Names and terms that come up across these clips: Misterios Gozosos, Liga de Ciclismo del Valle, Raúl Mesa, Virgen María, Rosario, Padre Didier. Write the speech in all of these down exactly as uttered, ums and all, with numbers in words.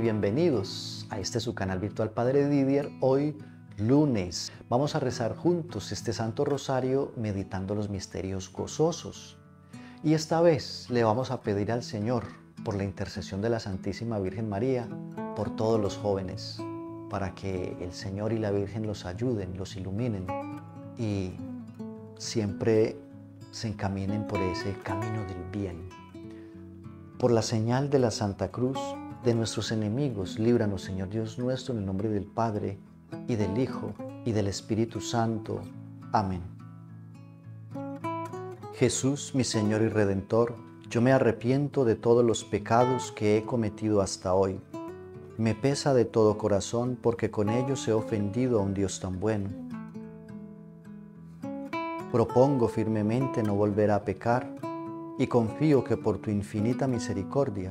Bienvenidos a este su canal virtual Padre Didier. Hoy lunes vamos a rezar juntos este Santo Rosario meditando los misterios gozosos, y esta vez le vamos a pedir al Señor, por la intercesión de la Santísima Virgen María, por todos los jóvenes, para que el Señor y la Virgen los ayuden, los iluminen y siempre se encaminen por ese camino del bien. Por la señal de la Santa Cruz de nuestros enemigos, líbranos, Señor Dios nuestro, en el nombre del Padre, y del Hijo, y del Espíritu Santo. Amén. Jesús, mi Señor y Redentor, yo me arrepiento de todos los pecados que he cometido hasta hoy. Me pesa de todo corazón porque con ellos he ofendido a un Dios tan bueno. Propongo firmemente no volver a pecar y confío que por tu infinita misericordia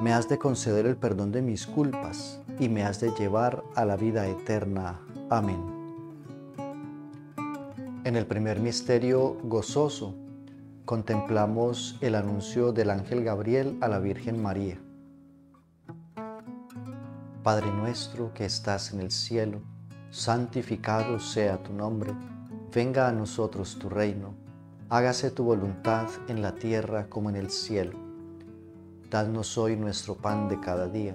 me has de conceder el perdón de mis culpas y me has de llevar a la vida eterna. Amén. En el primer misterio gozoso, contemplamos el anuncio del ángel Gabriel a la Virgen María. Padre nuestro que estás en el cielo, santificado sea tu nombre. Venga a nosotros tu reino. Hágase tu voluntad en la tierra como en el cielo. Danos hoy nuestro pan de cada día.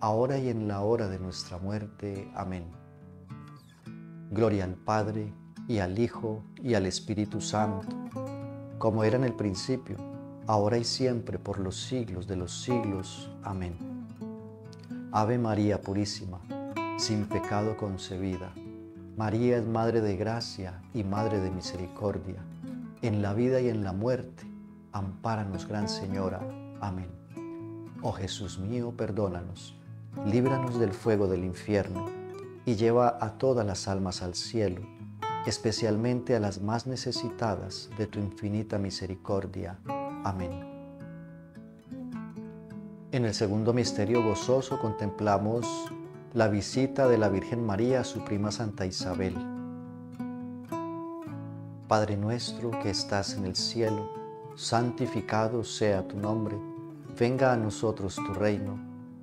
ahora y en la hora de nuestra muerte. Amén. Gloria al Padre, y al Hijo, y al Espíritu Santo, como era en el principio, ahora y siempre, por los siglos de los siglos. Amén. Ave María purísima, sin pecado concebida. María es Madre de gracia y Madre de misericordia. En la vida y en la muerte, ampáranos, Gran Señora. Amén. Oh Jesús mío, perdónanos, líbranos del fuego del infierno y lleva a todas las almas al cielo, especialmente a las más necesitadas de tu infinita misericordia. Amén. En el segundo misterio gozoso contemplamos la visita de la Virgen María a su prima Santa Isabel. Padre nuestro que estás en el cielo, santificado sea tu nombre. Venga a nosotros tu reino,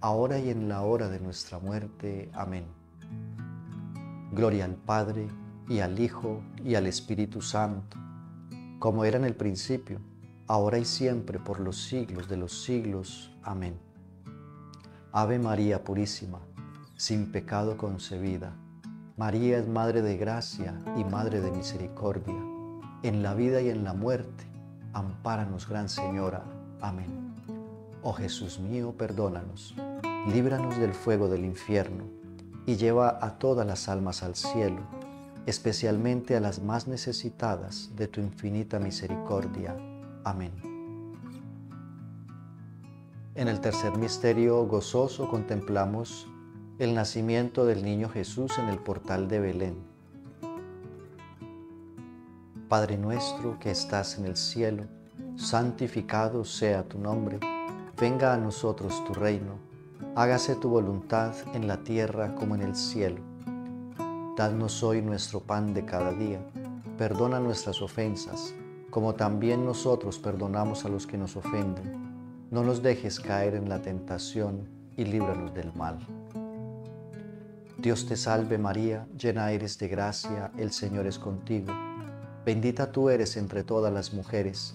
ahora y en la hora de nuestra muerte. Amén. Gloria al Padre, y al Hijo, y al Espíritu Santo, como era en el principio, ahora y siempre, por los siglos de los siglos. Amén. Ave María purísima, sin pecado concebida. María es Madre de gracia y Madre de misericordia. En la vida y en la muerte, ampáranos, Gran Señora. Amén. Oh Jesús mío, perdónanos, líbranos del fuego del infierno y lleva a todas las almas al cielo, especialmente a las más necesitadas de tu infinita misericordia. Amén. En el tercer misterio gozoso contemplamos el nacimiento del niño Jesús en el portal de Belén. Padre nuestro que estás en el cielo, santificado sea tu nombre. Venga a nosotros tu reino. Hágase tu voluntad en la tierra como en el cielo. Danos hoy nuestro pan de cada día. Perdona nuestras ofensas, como también nosotros perdonamos a los que nos ofenden. No nos dejes caer en la tentación y líbranos del mal. Dios te salve María, llena eres de gracia, el Señor es contigo. Bendita tú eres entre todas las mujeres,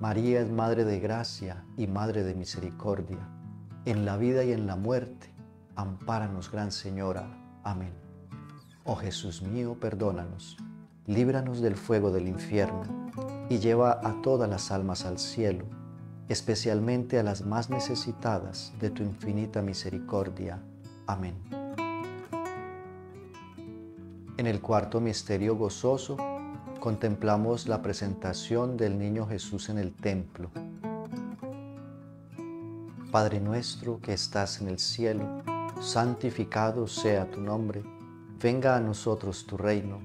María es Madre de Gracia y Madre de Misericordia. En la vida y en la muerte, ampáranos, Gran Señora. Amén. Oh Jesús mío, perdónanos, líbranos del fuego del infierno y lleva a todas las almas al cielo, especialmente a las más necesitadas de tu infinita misericordia. Amén. En el cuarto misterio gozoso, contemplamos la presentación del niño Jesús en el templo. Padre nuestro que estás en el cielo, santificado sea tu nombre. Venga a nosotros tu reino.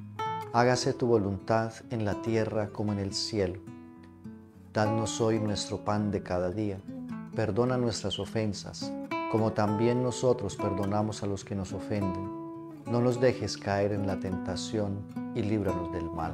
Hágase tu voluntad en la tierra como en el cielo. Danos hoy nuestro pan de cada día. Perdona nuestras ofensas, como también nosotros perdonamos a los que nos ofenden. No nos dejes caer en la tentación y líbranos del mal.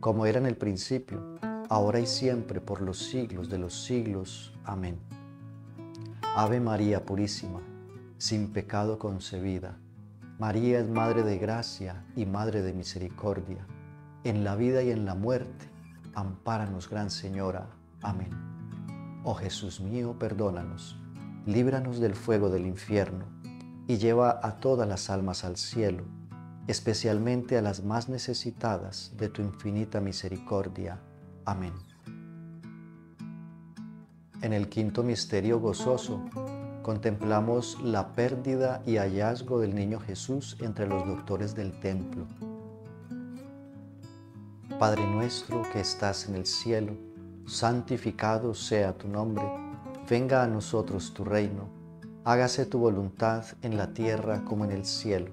como era en el principio, ahora y siempre, por los siglos de los siglos. Amén. Ave María Purísima, sin pecado concebida. María es Madre de Gracia y Madre de Misericordia. En la vida y en la muerte, ampáranos, Gran Señora. Amén. Oh Jesús mío, perdónanos, líbranos del fuego del infierno y lleva a todas las almas al cielo, especialmente a las más necesitadas de tu infinita misericordia. Amén. En el quinto misterio gozoso, contemplamos la pérdida y hallazgo del niño Jesús entre los doctores del templo. Padre nuestro que estás en el cielo, santificado sea tu nombre. Venga a nosotros tu reino. Hágase tu voluntad en la tierra como en el cielo.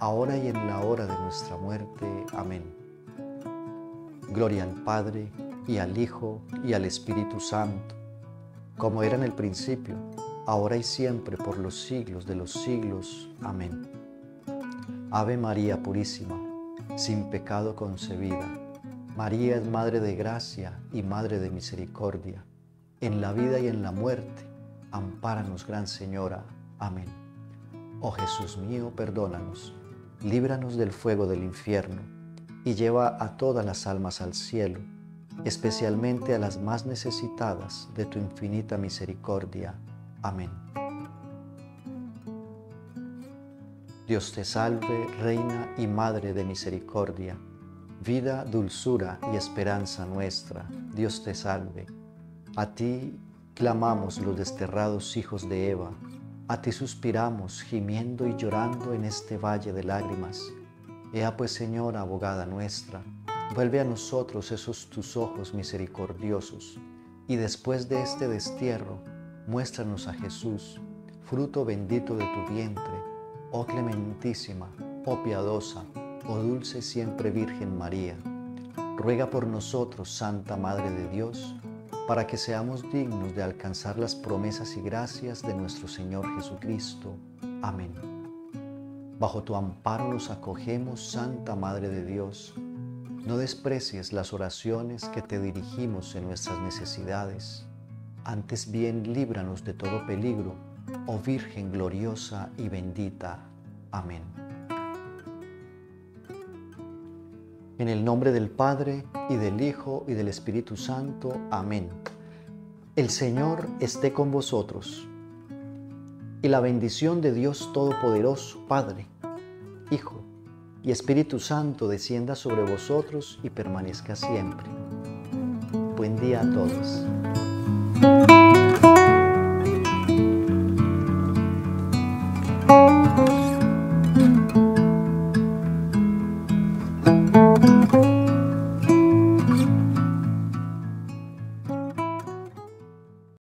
ahora y en la hora de nuestra muerte. Amén. Gloria al Padre, y al Hijo, y al Espíritu Santo, como era en el principio, ahora y siempre, por los siglos de los siglos. Amén. Ave María purísima, sin pecado concebida. María es Madre de gracia y Madre de misericordia. En la vida y en la muerte, ampáranos, Gran Señora. Amén. Oh Jesús mío, perdónanos, líbranos del fuego del infierno y lleva a todas las almas al cielo, especialmente a las más necesitadas de tu infinita misericordia. Amén. Dios te salve, Reina y Madre de misericordia, vida, dulzura y esperanza nuestra. Dios te salve. A ti clamamos los desterrados hijos de Eva. A ti suspiramos, gimiendo y llorando en este valle de lágrimas. Ea pues, Señora, abogada nuestra, vuelve a nosotros esos tus ojos misericordiosos, y después de este destierro, muéstranos a Jesús, fruto bendito de tu vientre. Oh clementísima, oh piadosa, oh dulce siempre Virgen María, ruega por nosotros, Santa Madre de Dios, para que seamos dignos de alcanzar las promesas y gracias de nuestro Señor Jesucristo. Amén. Bajo tu amparo nos acogemos, Santa Madre de Dios. No desprecies las oraciones que te dirigimos en nuestras necesidades. Antes bien, líbranos de todo peligro, oh Virgen gloriosa y bendita. Amén. En el nombre del Padre, y del Hijo, y del Espíritu Santo. Amén. El Señor esté con vosotros. Y la bendición de Dios Todopoderoso, Padre, Hijo y Espíritu Santo, descienda sobre vosotros y permanezca siempre. Buen día a todos.